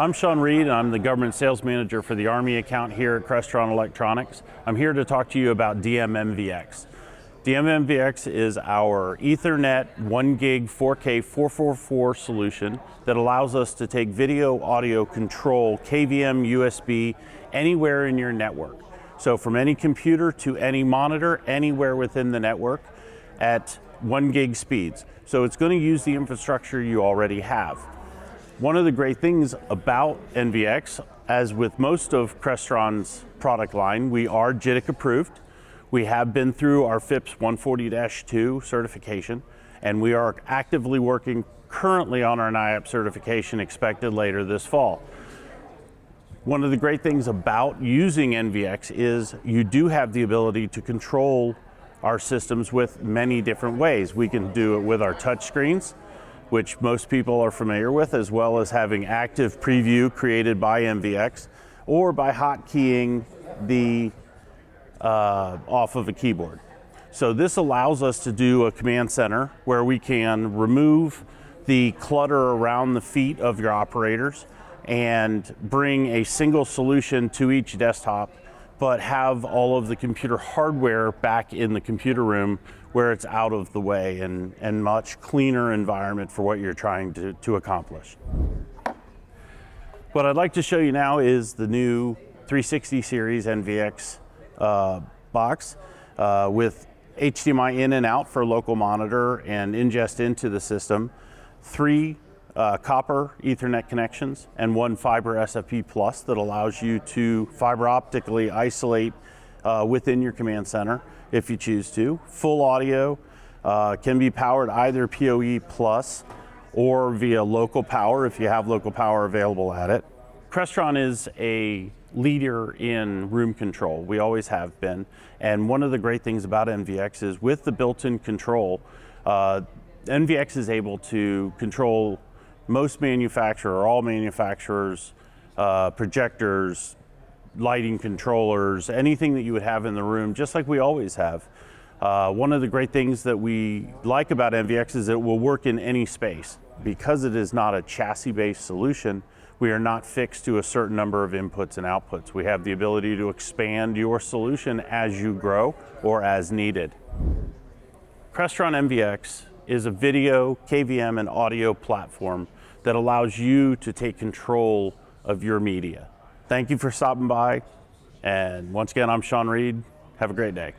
I'm Sean Reed, and I'm the Government Sales Manager for the Army account here at Crestron Electronics. I'm here to talk to you about DM NVX. DM NVX is our Ethernet 1GB 4K 444 solution that allows us to take video, audio, control, KVM, USB, anywhere in your network. So from any computer to any monitor, anywhere within the network at 1GB speeds. So it's going to use the infrastructure you already have. One of the great things about NVX, as with most of Crestron's product line, we are JITIC approved. We have been through our FIPS 140-2 certification, and we are actively working currently on our NIAP certification expected later this fall. One of the great things about using NVX is you do have the ability to control our systems with many different ways. We can do it with our touch screens, which most people are familiar with, as well as having active preview created by NVX, or by hotkeying the off of a keyboard. So this allows us to do a command center where we can remove the clutter around the feet of your operators and bring a single solution to each desktop, but have all of the computer hardware back in the computer room where it's out of the way and much cleaner environment for what you're trying to accomplish. What I'd like to show you now is the new 360 series NVX box with HDMI in and out for local monitor and ingest into the system, three copper Ethernet connections, and one fiber SFP plus that allows you to fiber optically isolate within your command center if you choose to. Full audio can be powered either PoE plus or via local power if you have local power available at it. Crestron is a leader in room control. We always have been. And one of the great things about NVX is with the built-in control, NVX is able to control most manufacturers, all manufacturers, projectors, lighting controllers, anything that you would have in the room, just like we always have. One of the great things that we like about NVX is it will work in any space. Because it is not a chassis-based solution, we are not fixed to a certain number of inputs and outputs. We have the ability to expand your solution as you grow or as needed. Crestron NVX is a video, KVM, and audio platform that allows you to take control of your media. Thank you for stopping by. And once again, I'm Sean Reed. Have a great day.